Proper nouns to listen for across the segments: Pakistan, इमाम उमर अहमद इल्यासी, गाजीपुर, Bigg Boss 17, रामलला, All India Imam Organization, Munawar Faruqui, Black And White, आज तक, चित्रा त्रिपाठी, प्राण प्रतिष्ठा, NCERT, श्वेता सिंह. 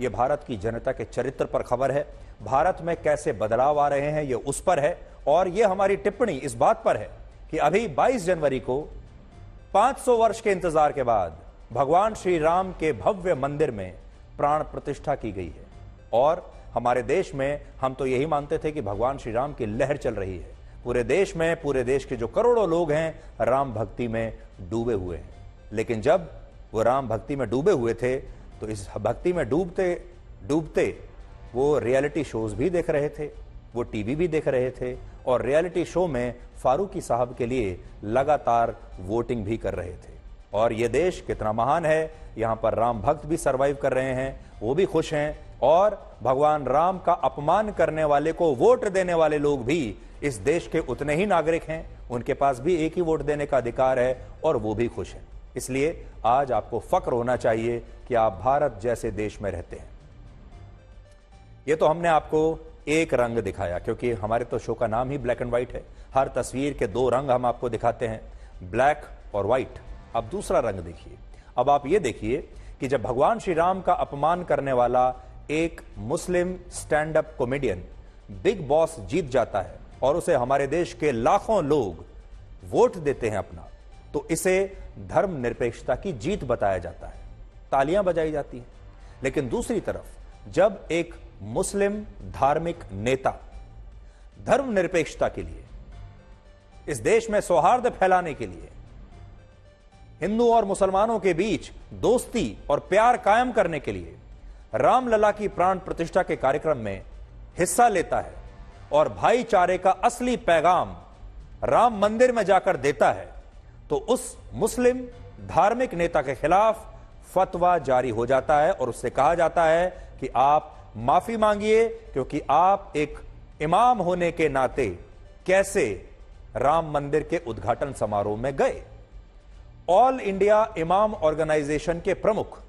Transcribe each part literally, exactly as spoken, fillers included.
ये भारत की जनता के चरित्र पर खबर है। भारत में कैसे बदलाव आ रहे हैं ये उस पर है। और ये हमारी टिप्पणी इस बात पर है कि अभी बाईस जनवरी को पाँच सौ वर्ष के इंतजार के बाद भगवान श्री राम के भव्य मंदिर में प्राण प्रतिष्ठा की गई है। और हमारे देश में हम तो यही मानते थे कि भगवान श्री राम की लहर चल रही है। पूरे देश में, पूरे देश के जो करोड़ों लोग हैं राम भक्ति में डूबे हुए हैं। लेकिन जब वो राम भक्ति में डूबे हुए थे तो इस भक्ति में डूबते डूबते वो रियलिटी शोज भी देख रहे थे, वो टीवी भी देख रहे थे और रियलिटी शो में फारूकी साहब के लिए लगातार वोटिंग भी कर रहे थे। और ये देश कितना महान है, यहाँ पर राम भक्त भी सरवाइव कर रहे हैं, वो भी खुश हैं। और भगवान राम का अपमान करने वाले को वोट देने वाले लोग भी इस देश के उतने ही नागरिक हैं, उनके पास भी एक ही वोट देने का अधिकार है और वो भी खुश हैं। इसलिए आज आपको फक्र होना चाहिए कि आप भारत जैसे देश में रहते हैं। ये तो हमने आपको एक रंग दिखाया, क्योंकि हमारे तो शो का नाम ही ब्लैक एंड व्हाइट है। हर तस्वीर के दो रंग हम आपको दिखाते हैं, ब्लैक और व्हाइट। अब दूसरा रंग देखिए। अब आप ये देखिए कि जब भगवान श्री राम का अपमान करने वाला एक Muslim stand up comedian big boss जीत जाता है और उसे हमारे देश के लाखों लोग वोट देते हैं अपना, तो इसे धर्मनिरपेक्षता की जीत बताया जाता है, तालियां बजाई जाती हैं। लेकिन दूसरी तरफ जब एक मुस्लिम धार्मिक नेता धर्मनिरपेक्षता के लिए, इस देश में सौहार्द फैलाने के लिए, हिंदू और मुसलमानों के बीच दोस्ती और प्यार कायम करने के लिए रामलला की प्राण प्रतिष्ठा के कार्यक्रम में हिस्सा लेता है और भाईचारे का असली पैगाम राम मंदिर में जाकर देता है, तो उस मुस्लिम धार्मिक नेता के खिलाफ फतवा जारी हो जाता है और उससे कहा जाता है कि आप माफी मांगिए, क्योंकि आप एक इमाम होने के नाते कैसे राम मंदिर के उद्घाटन समारोह में गए। ऑल इंडिया इमाम ऑर्गेनाइजेशन के प्रमुख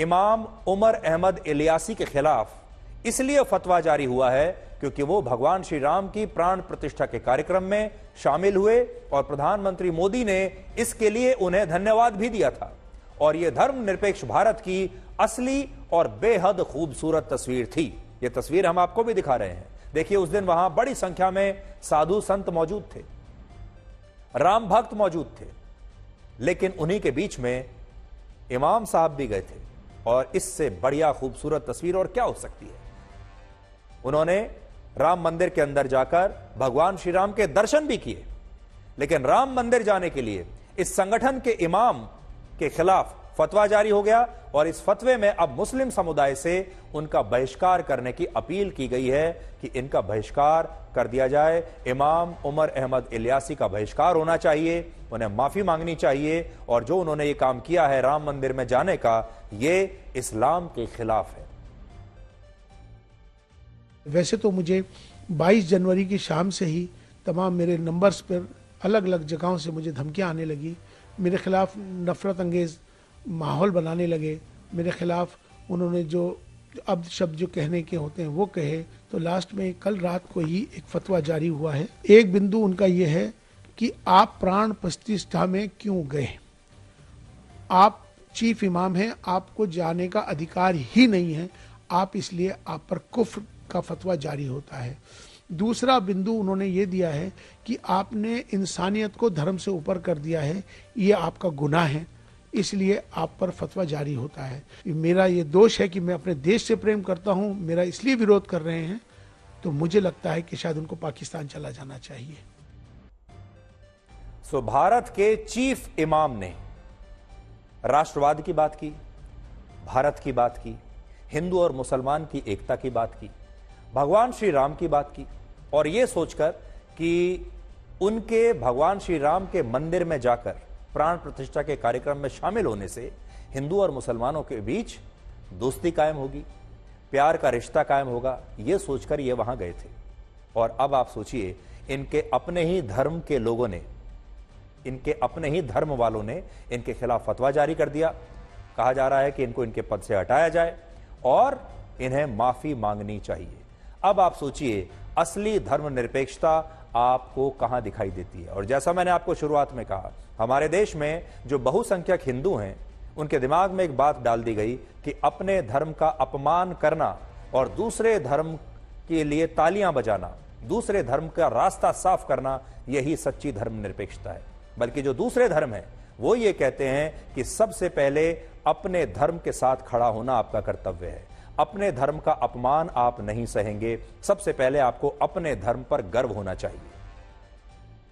इमाम उमर अहमद इल्यासी के खिलाफ इसलिए फतवा जारी हुआ है क्योंकि वो भगवान श्री राम की प्राण प्रतिष्ठा के कार्यक्रम में शामिल हुए और प्रधानमंत्री मोदी ने इसके लिए उन्हें धन्यवाद भी दिया था। और यह धर्मनिरपेक्ष भारत की असली और बेहद खूबसूरत तस्वीर थी। यह तस्वीर हम आपको भी दिखा रहे हैं। देखिए, उस दिन वहां बड़ी संख्या में साधु संत मौजूद थे, राम भक्त मौजूद थे, लेकिन उन्हीं के बीच में इमाम साहब भी गए थे। और इससे बढ़िया खूबसूरत तस्वीर और क्या हो सकती है। उन्होंने राम मंदिर के अंदर जाकर भगवान श्री राम के दर्शन भी किए, लेकिन राम मंदिर जाने के लिए इस संगठन के इमाम के खिलाफ फतवा जारी हो गया और इस फतवे में अब मुस्लिम समुदाय से उनका बहिष्कार करने की अपील की गई है कि इनका बहिष्कार कर दिया जाए। इमाम उमर अहमद इल्यासी का बहिष्कार होना चाहिए, उन्हें माफी मांगनी चाहिए और जो उन्होंने ये काम किया है राम मंदिर में जाने का, ये इस्लाम के खिलाफ है। वैसे तो मुझे बाईस जनवरी की शाम से ही तमाम मेरे नंबर्स पर अलग अलग जगहों से मुझे धमकियां आने लगी, मेरे खिलाफ नफरत अंगेज माहौल बनाने लगे, मेरे खिलाफ उन्होंने जो अब शब्द जो कहने के होते हैं वो कहे। तो लास्ट में कल रात को ही एक फतवा जारी हुआ है। एक बिंदु उनका ये है कि आप प्राण प्रतिष्ठा में क्यों गए, आप चीफ इमाम हैं, आपको जाने का अधिकार ही नहीं है, आप इसलिए आप पर कुफ्र का फतवा जारी होता है। दूसरा बिंदु उन्होंने ये दिया है कि आपने इंसानियत को धर्म से ऊपर कर दिया है, ये आपका गुनाह है, इसलिए आप पर फतवा जारी होता है। मेरा ये दोष है कि मैं अपने देश से प्रेम करता हूँ, मेरा इसलिए विरोध कर रहे हैं, तो मुझे लगता है कि शायद उनको पाकिस्तान चला जाना चाहिए। सो भारत के चीफ इमाम ने राष्ट्रवाद की बात की, भारत की बात की, हिंदू और मुसलमान की एकता की बात की, भगवान श्री राम की बात की और ये सोचकर कि उनके भगवान श्री राम के मंदिर में जाकर प्राण प्रतिष्ठा के कार्यक्रम में शामिल होने से हिंदू और मुसलमानों के बीच दोस्ती कायम होगी, प्यार का रिश्ता कायम होगा, ये सोचकर ये वहां गए थे। और अब आप सोचिए, इनके अपने ही धर्म के लोगों ने, इनके अपने ही धर्म वालों ने इनके खिलाफ फतवा जारी कर दिया। कहा जा रहा है कि इनको इनके पद से हटाया जाए और इन्हें माफी मांगनी चाहिए। अब आप सोचिए, असली धर्मनिरपेक्षता आपको कहां दिखाई देती है। और जैसा मैंने आपको शुरुआत में कहा, हमारे देश में जो बहुसंख्यक हिंदू हैं उनके दिमाग में एक बात डाल दी गई कि अपने धर्म का अपमान करना और दूसरे धर्म के लिए तालियां बजाना, दूसरे धर्म का रास्ता साफ करना, यही सच्ची धर्मनिरपेक्षता है। बल्कि जो दूसरे धर्म है वो ये कहते हैं कि सबसे पहले अपने धर्म के साथ खड़ा होना आपका कर्तव्य है, अपने धर्म का अपमान आप नहीं सहेंगे, सबसे पहले आपको अपने धर्म पर गर्व होना चाहिए।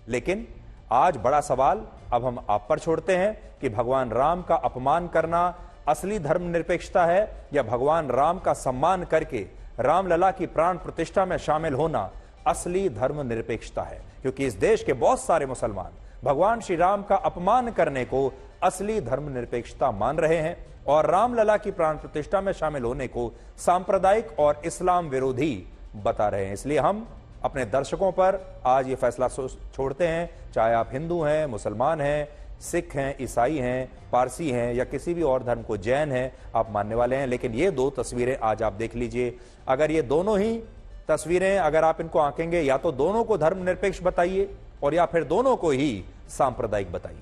लेकिन आज बड़ा सवाल अब हम आप पर छोड़ते हैं कि भगवान राम का अपमान करना असली धर्मनिरपेक्षता है या भगवान राम का सम्मान करके रामलला की प्राण प्रतिष्ठा में शामिल होना असली धर्मनिरपेक्षता है, क्योंकि इस देश के बहुत सारे मुसलमान भगवान श्री राम का अपमान करने को असली धर्मनिरपेक्षता मान रहे हैं और रामलला की प्राण प्रतिष्ठा में शामिल होने को सांप्रदायिक और इस्लाम विरोधी बता रहे हैं। इसलिए हम अपने दर्शकों पर आज ये फैसला छोड़ते हैं, चाहे आप हिंदू हैं, मुसलमान हैं, सिख हैं, ईसाई हैं, पारसी हैं या किसी भी और धर्म को, जैन हैं आप मानने वाले हैं, लेकिन ये दो तस्वीरें आज आप देख लीजिए। अगर ये दोनों ही तस्वीरें अगर आप इनको आंकेंगे, या तो दोनों को धर्मनिरपेक्ष बताइए और या फिर दोनों को ही सांप्रदायिक बताइए।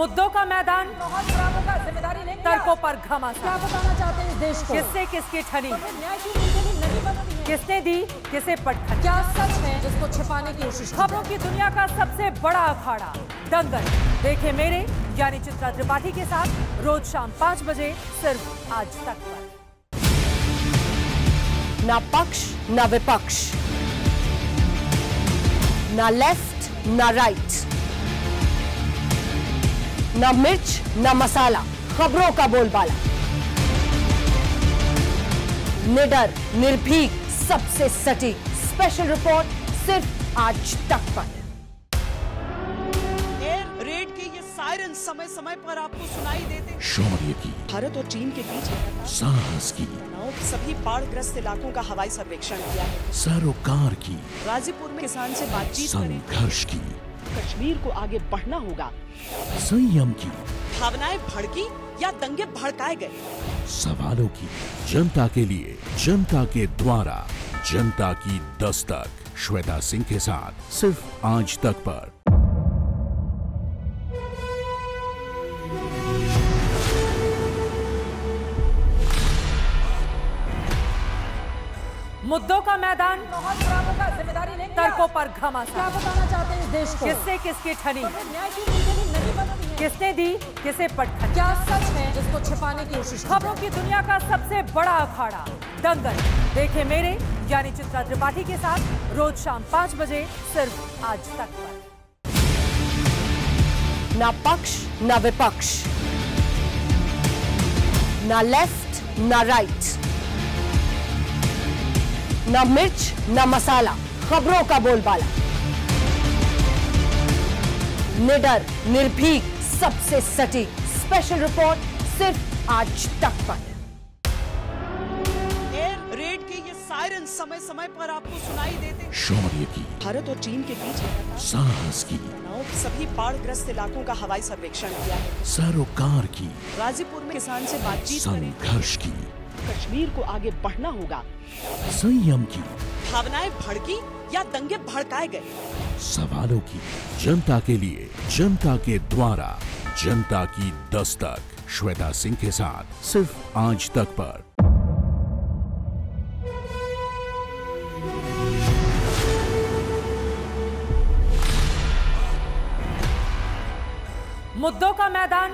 मुद्दों का मैदान, जिम्मेदारी नहीं, तर्कों पर घमासान, बताना चाहते हैं देश को, किससे किसकी ठनी, किसने दी किसे पटखनी, क्या सच है जिसको छिपाने की कोशिश। खबरों की दुनिया का सबसे बड़ा अखाड़ा दंगल देखे मेरे यानी चित्रा त्रिपाठी के साथ रोज शाम पाँच बजे सिर्फ आज तक पर। ना पक्ष ना विपक्ष, ना लेफ्ट ना राइट, ना मिर्च ना मसाला, खबरों का बोलबाला, निडर निर्भीक सबसे सटीक, स्पेशल रिपोर्ट सिर्फ आज तक पर। एयर रेड के ये सायरन समय समय पर आपको सुनाई देते। शौर्य की, भारत और चीन के बीच साहस की, सभी बाढ़ग्रस्त इलाकों का हवाई सर्वेक्षण किया है, सरोकार की, गाजीपुर में किसान से बातचीत, संघर्ष की, कश्मीर को आगे बढ़ना होगा, संयम की, भावनाएं भड़की या दंगे भड़काए गए, सवालों की, जनता के लिए, जनता के द्वारा, जनता की दस्तक, श्वेता सिंह के साथ सिर्फ आज तक पर। मुद्दों का मैदान, जिम्मेदारी नहीं, तर्कों पर घमासान, बताना चाहते हैं देश को, किससे किसकी ठनी, किसने दी किसे पटखनी, क्या सच है जिसको छिपाने की कोशिश। खबरों की दुनिया का सबसे बड़ा अखाड़ा दंगल देखे मेरे यानी चित्रा त्रिपाठी के साथ रोज शाम पाँच बजे सिर्फ आज तक पर। ना पक्ष ना विपक्ष, ना लेफ्ट ना राइट, ना मिर्च ना मसाला, खबरों का बोलबाला, निडर निर्भीक सबसे सटीक, स्पेशल रिपोर्ट सिर्फ आज तक पर। एयर रेड के ये सायरन समय समय पर आपको सुनाई देते। शौर्य की, भारत और चीन के बीच साहस की, सभी बाढ़ग्रस्त इलाकों का हवाई सर्वेक्षण किया है, सरोकार की, गाजीपुर में किसान से बातचीत, संघर्ष की, कश्मीर को आगे बढ़ना होगा, संयम की, भावनाएं भड़की या दंगे भड़काए गए, सवालों की, जनता के लिए, जनता के द्वारा, जनता की दस्तक, श्वेता सिंह के साथ सिर्फ आज तक पर। मुद्दों का मैदान,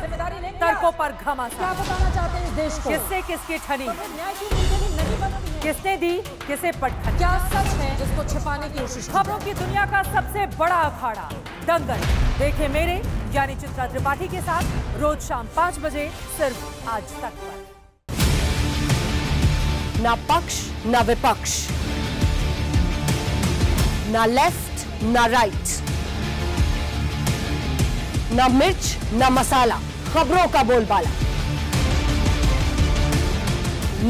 जिम्मेदारी नहीं, तर्कों पर घमासान, बताना चाहते हैं देश को, किससे किसकी ठनी, किसने दी किसे पटखनी, क्या सच है जिसको छिपाने की कोशिश। खबरों की दुनिया का सबसे बड़ा अखाड़ा दंगल देखे मेरे यानी चित्रा त्रिपाठी के साथ रोज शाम पाँच बजे सिर्फ आज तक पर। ना पक्ष ना विपक्ष, ना लेफ्ट ना राइट, ना मिर्च ना मसाला, खबरों का बोलबाला,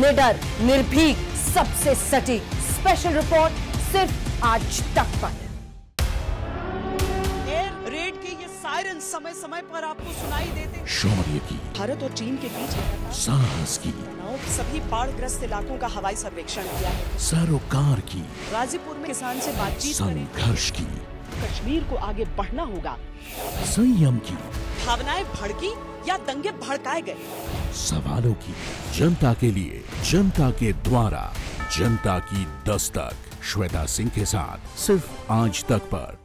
निडर निर्भीक सबसे सटीक, स्पेशल रिपोर्ट सिर्फ आज तक पर। एयर रेड के ये सायरन समय समय पर आपको सुनाई देते। शौर्य की, भारत और चीन के बीच साहस की, सभी बाढ़ग्रस्त इलाकों का हवाई सर्वेक्षण किया है, सरोकार की, गाजीपुर में किसान से बातचीत, संघर्ष की, कश्मीर को आगे बढ़ना होगा, संयम की, भावनाएं भड़की या दंगे भड़काए गए, सवालों की, जनता के लिए, जनता के द्वारा, जनता की दस्तक, श्वेता सिंह के साथ सिर्फ आज तक पर।